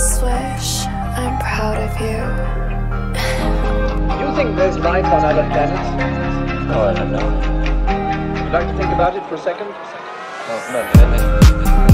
Swish, I'm proud of you. You think there's life on other planets? Oh, I don't know. Would you like to think about it for a second? Oh, no,